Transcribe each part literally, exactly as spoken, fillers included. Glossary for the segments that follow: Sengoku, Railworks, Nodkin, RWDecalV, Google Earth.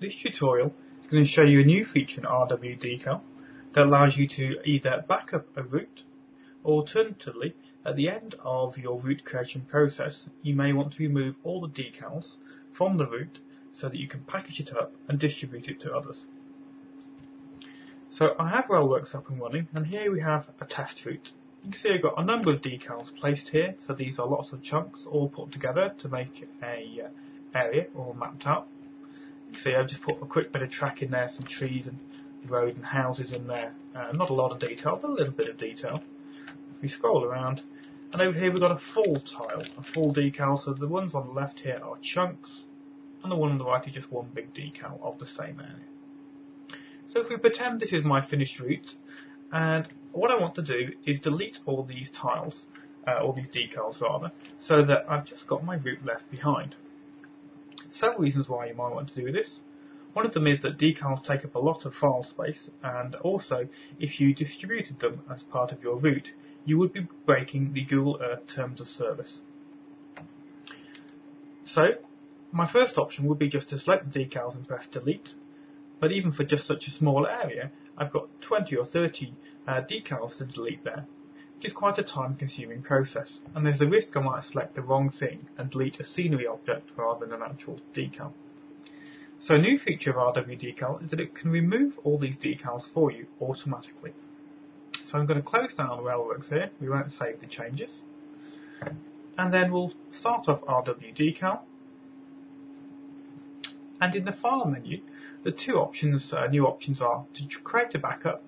This tutorial is going to show you a new feature in RWDecalV that allows you to either back up a route, or alternatively, at the end of your route creation process, you may want to remove all the decals from the route so that you can package it up and distribute it to others. So I have Railworks up and running, and here we have a test route. You can see I've got a number of decals placed here, so these are lots of chunks all put together to make a uh, area all mapped out. You can see I've just put a quick bit of track in there, some trees and road and houses in there. Uh, not a lot of detail, but a little bit of detail. If we scroll around, and over here we've got a full tile, a full decal, so the ones on the left here are chunks, and the one on the right is just one big decal of the same area. So if we pretend this is my finished route, and what I want to do is delete all these tiles, uh, all these decals rather, so that I've just got my route left behind. Several reasons why you might want to do this. One of them is that decals take up a lot of file space, and also if you distributed them as part of your route, you would be breaking the Google Earth Terms of Service. So my first option would be just to select the decals and press delete. But even for just such a small area, I've got twenty or thirty uh, decals to delete there, which is quite a time-consuming process, and there's a risk I might select the wrong thing and delete a scenery object rather than an actual decal. So a new feature of RWDecalV is that it can remove all these decals for you automatically. So I'm going to close down Railworks here, we won't save the changes, and then we'll start off RWDecalV. And in the file menu, the two options, uh, new options are to create a backup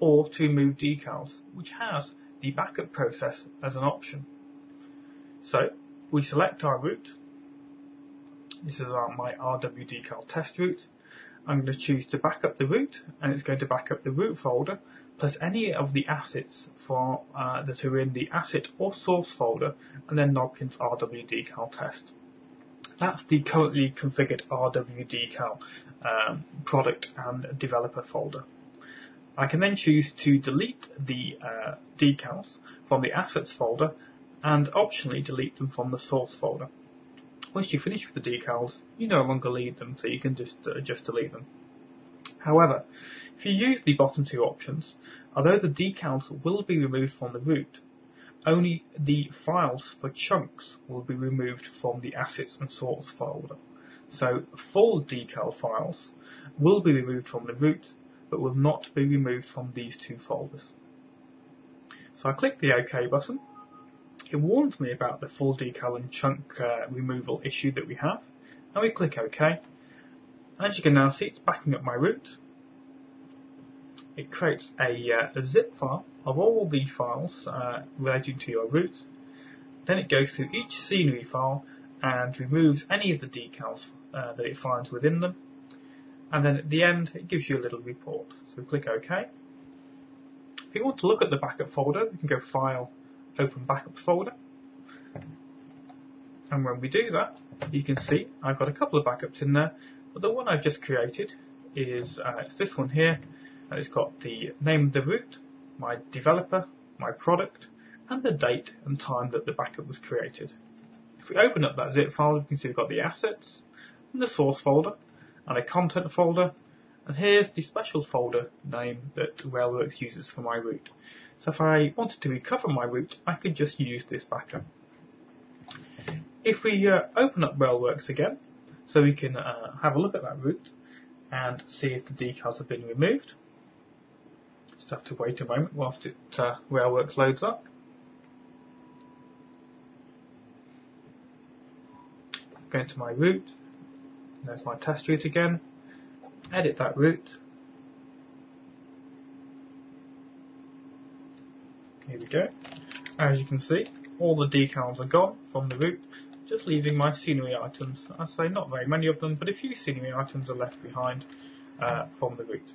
or to remove decals, which has the backup process as an option. So we select our route. This is our, my RWDecalV test route. I'm going to choose to back up the route, and it's going to back up the route folder plus any of the assets for, uh, that are in the asset or source folder, and then Nodkin's RWDecalV test. That's the currently configured RWDecalV um, product and developer folder. I can then choose to delete the uh, decals from the assets folder and optionally delete them from the source folder. Once you finish with the decals, you no longer need them, so you can just, uh, just delete them. However, if you use the bottom two options, although the decals will be removed from the route, only the files for chunks will be removed from the assets and source folder. So full decal files will be removed from the route, but will not be removed from these two folders. So I click the OK button. It warns me about the full decal and chunk uh, removal issue that we have. And we click OK. As you can now see, it's backing up my route. It creates a, uh, a zip file of all the files uh, relating to your route. Then it goes through each scenery file and removes any of the decals uh, that it finds within them. And then at the end, it gives you a little report. So click OK. If you want to look at the backup folder, you can go File, Open Backup Folder. And when we do that, you can see I've got a couple of backups in there, but the one I've just created is uh, it's this one here. And it's got the name of the route, my developer, my product, and the date and time that the backup was created. If we open up that zip file, you can see we've got the assets, and the source folder, and a content folder, and here's the special folder name that Railworks uses for my route. So if I wanted to recover my route, I could just use this backup. If we uh, open up Railworks again, so we can uh, have a look at that route and see if the decals have been removed. Just have to wait a moment whilst it uh, Railworks loads up. Go into my route. There's my test route again. Edit that route. Here we go. As you can see, all the decals are gone from the route, just leaving my scenery items. I say not very many of them, but a few scenery items are left behind uh, from the route.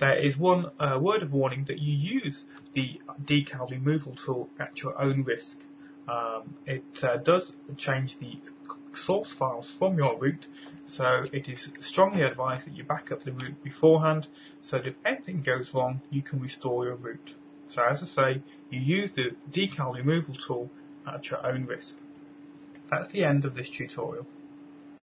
There is one uh, word of warning that you use the decal removal tool at your own risk. Um, it uh, does change the source files from your route, so it is strongly advised that you back up the route beforehand so that if anything goes wrong, you can restore your route. So as I say, you use the decal removal tool at your own risk. That's the end of this tutorial.